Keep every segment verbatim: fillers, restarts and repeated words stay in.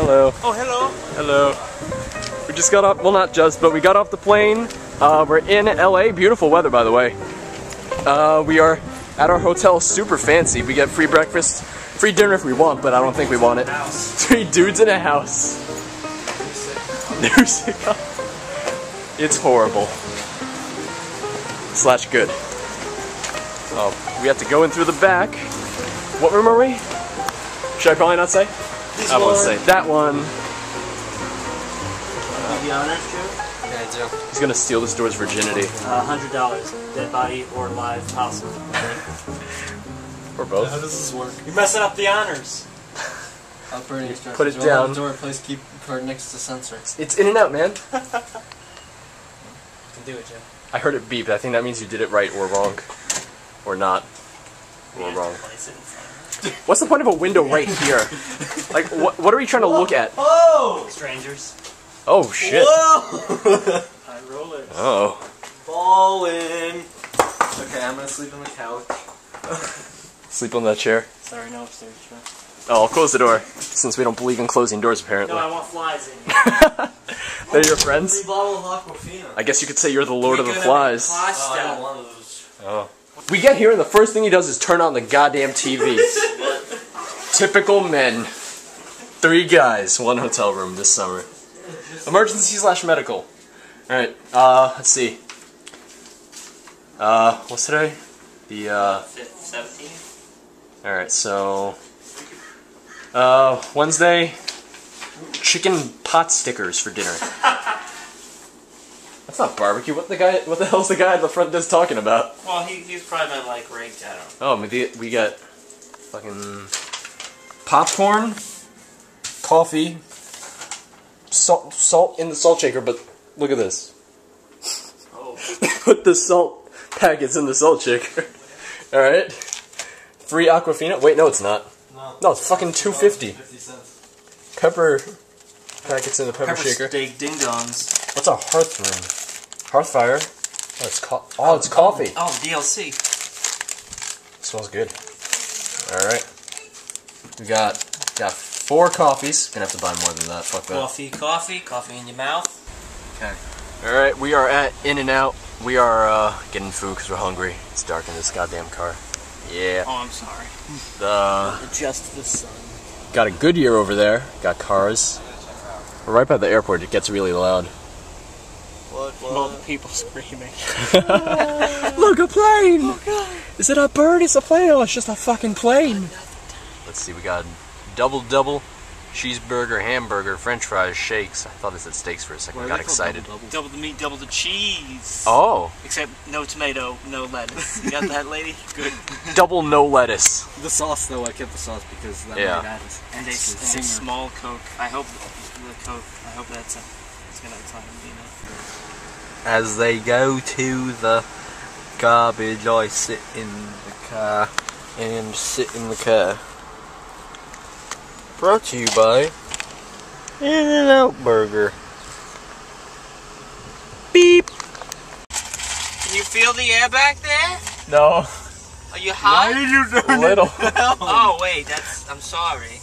Hello. Oh, hello. Hello. We just got off, well not just, but we got off the plane. Uh, we're in L A, beautiful weather by the way. Uh, we are at our hotel, super fancy. We get free breakfast, free dinner if we want, but I don't think we want it. Three dudes in a house. It's horrible. Slash good. Oh, we have to go in through the back. What room are we? Should I probably not say? This I won't say. That one. Uh, the honors, Joe? Yeah, I do. He's gonna steal this door's virginity. Uh, one hundred dollars. Dead body or live possible. Or both. How does this work? You're messing up the honors. I'll burn you put it down. The door, please keep her next to sensor. It's In-N-Out, man. You can do it, Joe. I heard it beep. I think that means you did it right or wrong. Or not. Or yeah, wrong. What's the point of a window right here? Like, what, what are we trying to Whoa. Look at? Oh! Strangers. Oh, shit. Whoa! High rollers. Oh. Ballin'. Okay, I'm gonna sleep on the couch. Sleep on that chair. Sorry, no upstairs, Joe. Oh, I'll close the door, since we don't believe in closing doors, apparently. No, I want flies in here. They're your friends? I guess you could say you're the lord of the flies. Oh, I don't want those. Oh. We get here and the first thing he does is turn on the goddamn T V. Typical men. Three guys, one hotel room this summer. Emergency slash medical. Alright, uh, let's see. Uh, what's today? The, uh... seventeenth. Alright, so... Uh, Wednesday... Chicken pot stickers for dinner. That's not barbecue. What the guy? What the hell's the guy at the front desk talking about? Well, he, he's probably meant like rigged. I don't know. Oh, maybe we got fucking popcorn, coffee, salt, salt in the salt shaker. But look at this. Oh. Put the salt packets in the salt shaker. All right. Free Aquafina. Wait, no, it's not. No, no it's fucking two fifty. fifty cents. Pepper packets in the pepper, pepper shaker. Steak ding dongs. What's a hearth room? Hearth fire. Oh, it's, co oh, it's coffee. Oh, D L C. It smells good. Alright. We got got four coffees. Gonna have to buy more than that. Fuck that. Coffee, coffee, coffee in your mouth. Okay. Alright, we are at In-N-Out. We are uh, getting food because we're hungry. It's dark in this goddamn car. Yeah. Oh, I'm sorry. The... Just the sun. Got a Goodyear over there. Got cars. We're right by the airport. It gets really loud. What, what? All the people screaming. Look, a plane! Oh, God. Is it a bird? It's a plane? Oh, it's just a fucking plane. Let's see, we got double-double, cheeseburger, hamburger, french fries, shakes. I thought it said steaks for a second. Where I got excited. Double, double? double the meat, double the cheese. Oh. Except no tomato, no lettuce. You got that, lady? Good. Double no lettuce. The sauce, though, I kept the sauce because that yeah. Might add and a small Coke. I hope the Coke, I hope that's a... As they go to the garbage, I sit in the car and sit in the car. Brought to you by In-N-Out Burger. Beep. Can you feel the air back there? No. Are you hot? Why did you turn Little. It down? Oh wait, that's. I'm sorry.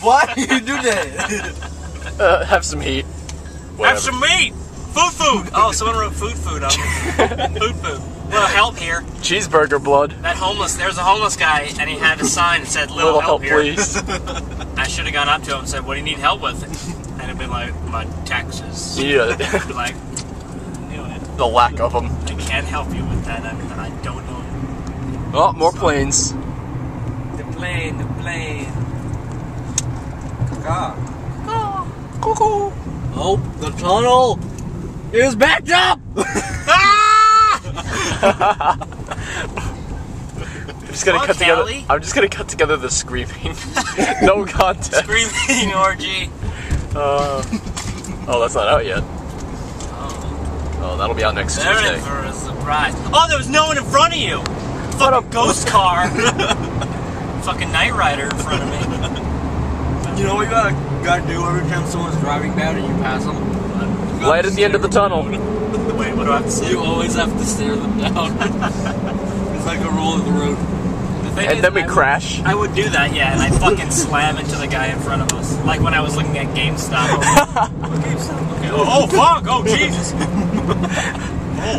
Why do you do that? Uh, have some heat. Whatever. Have some meat! Food food! Oh, someone wrote food food up. Food food. Little help here. Cheeseburger blood. That homeless, there's a homeless guy and he had a sign that said little, little help, help here. Please. I should have gone up to him and said, what do you need help with? And it'd been like, my taxes. Yeah. Like, I knew it. The lack of them. I can't help you with that, I mean, I don't know. Oh, more so, planes. The plane, the plane. Caw. Caw. Cuckoo. Oh, the tunnel is backed up! Ah! I'm just gonna Fuck cut Kelly. together. I'm just gonna cut together the screaming. No context. Screaming orgy. Uh, oh, that's not out yet. Oh, oh that'll be out next They're Tuesday. In for a surprise. Oh, there was no one in front of you. What fucking a ghost car. Fucking Knight Rider in front of me. You know what you gotta, gotta do every time someone's driving bad and you pass them? You Light at the end of the tunnel. Wait, what do I have to say? You always have to stare them down. It's like a rule of the road. thing and is, then we I crash. Would, I would do that, yeah, and I fucking slam into the guy in front of us, like when I was looking at GameStop. Like, GameStop? Okay. Oh, oh fuck! Oh Jesus! Oh.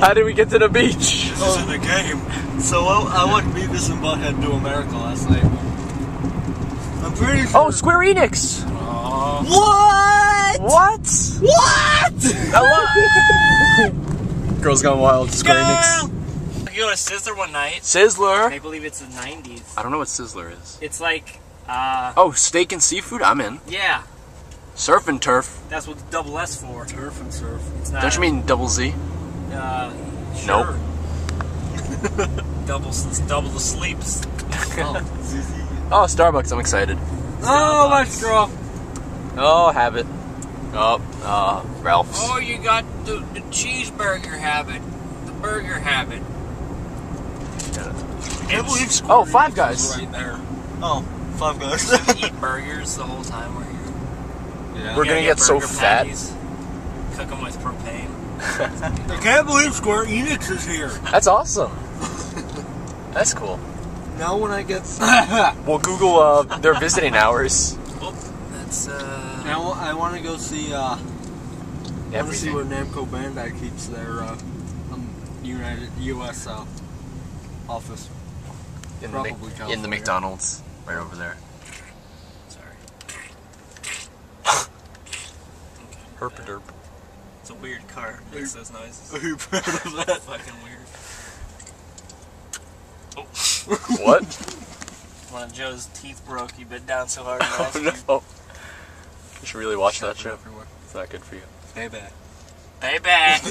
How did we get to the beach? This oh. is in the game. So I, I watched Beavis and Butthead do America last night. I'm pretty sure. Oh, Square Enix. Uh, what? What? What? What? Girls Gone Wild. Square Girl. Enix. We go to Sizzler one night. Sizzler? I believe it's the nineties. I don't know what Sizzler is. It's like, uh... oh, steak and seafood? I'm in. Yeah. Surf and turf. That's what the double S for. Turf and surf. It's not... Don't you mean double Z? Uh, sure. Nope. double, double the sleeps. Oh. Oh, Starbucks. I'm excited. Starbucks. Oh, let's go. Oh, habit. Oh, uh, Ralph's. Oh, you got the, the cheeseburger habit. The burger habit. I believe Square oh, Five Guys. Right there. Oh, Five Guys. We eat burgers the whole time we're here. Yeah. We're we gonna get, get so patties, fat. Cook them with propane. I can't believe Square Enix is here. That's awesome. That's cool. Now when I get... well, Google uh, their visiting hours. Oh, that's... Uh... Now I want to go see... Uh, I want to see where Namco Bandai keeps their uh, um, United U S Uh, office. In the, in the McDonald's, right over there. Sorry. Herp derp. It's a weird car. It makes those noises. Are you proud of that? Fucking weird. Oh. What? One of Joe's teeth broke. You bit down so hard. Oh no. You should really watch that show. Everywhere. It's not good for you. Payback. Payback.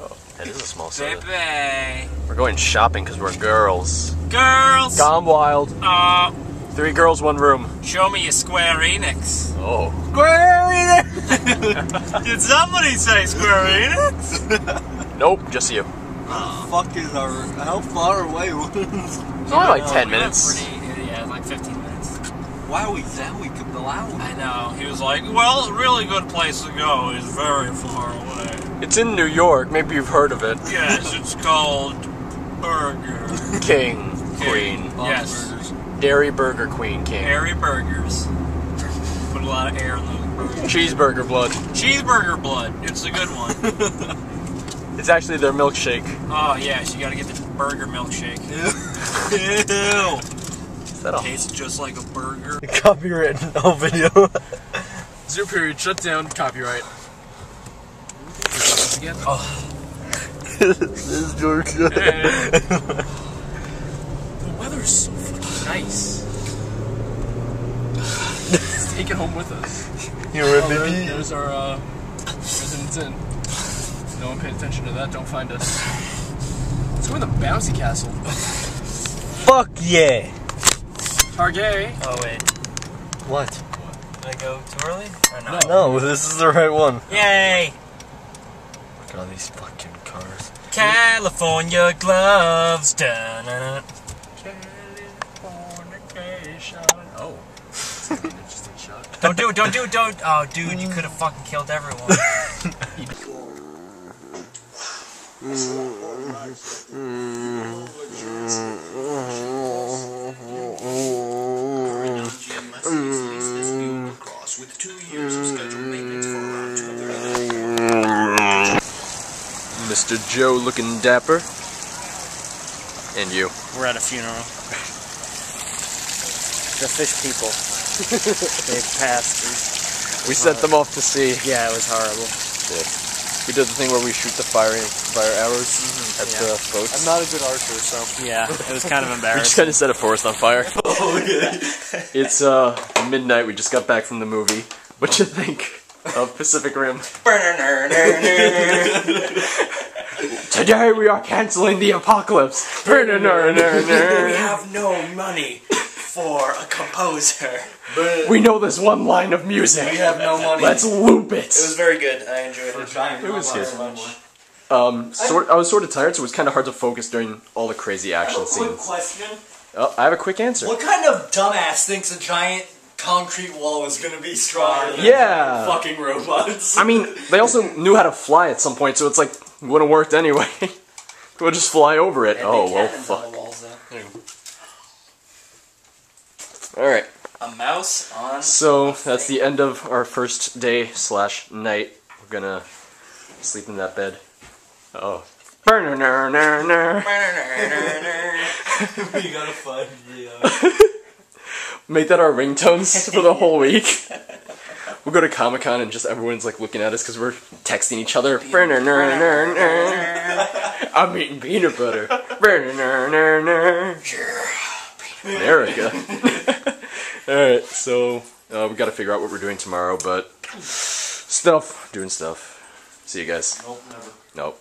Oh. That is a small soda. Baby. We're going shopping because we're girls. Girls! Gone Wild. Uh, Three girls, one room. Show me your Square Enix. Oh. Square Enix! Did somebody say Square Enix? Nope, just you. Oh, fuck is our... How far away was it? It's only like ten minutes. Pretty, yeah, like fifteen minutes. Wow, is that we could allow it? I know. He was like, well, a really good place to go is very far away. It's in New York, maybe you've heard of it. Yes, it's called Burger King, King. Queen. Yes. Burgers. Dairy Burger Queen King. Dairy Burgers. Put a lot of air in those burgers. Cheeseburger Blood. Cheeseburger Blood. It's a good one. It's actually their milkshake. Oh, yes, you gotta get the burger milkshake. Ew. Is that all? Tastes just like a burger. Copyright in all video. Zero period, shut down, copyright. Oh. This is Georgia. Hey. The weather is so fucking nice. Let's take it home with us. You were oh, there, There's our uh, residents in. No one paid attention to that. Don't find us. Let's go in the bouncy castle. Fuck yeah. Target. Oh wait. What? What? Did I go too early? Or not? No. No. This is the right one. Yay. All these fucking cars. California gloves. Dun, dun, dun. Californication. Oh. That's an interesting shot. Don't do it, don't do it, don't. Oh, dude, you could have fucking killed everyone. With two years of scheduled maintenance for around two thirty. Mister Joe looking dapper. And you. We're at a funeral. The fish people. They've passed. We sent them off to sea. Yeah, it was horrible. Yeah. We did the thing where we shoot the fire, fire arrows mm-hmm. at yeah. the boats. I'm not a good archer, so... Yeah, it was kind of embarrassing. We just kind of set a forest on fire. Oh, yeah. It's uh, midnight. We just got back from the movie. What'd you think? Of Pacific Rim. Today we are canceling the apocalypse. We have no money for a composer. We know there's one line of music. We have no money. Let's loop it. It was very good. I enjoyed it. It was good. Um, sort, I was sort of tired, so it was kind of hard to focus during all the crazy action scenes. I have a quick question. Oh, I have a quick answer. What kind of dumbass thinks a giant... concrete wall is gonna be stronger than yeah. fucking robots. I mean, they also knew how to fly at some point, so it's like, it wouldn't have worked anyway. We'll just fly over it. And oh, well, fuck. The walls, All right. A mouse on. So that's the end of our first day slash night. We're gonna sleep in that bed. Uh oh. We gotta find the. Uh... Make that our ringtones for the whole week. We'll go to Comic-Con and just everyone's like looking at us because we're texting each other. I'm eating peanut butter. There we go. Alright, so uh, we got to figure out what we're doing tomorrow, but stuff, doing stuff. See you guys. Nope, never. Nope.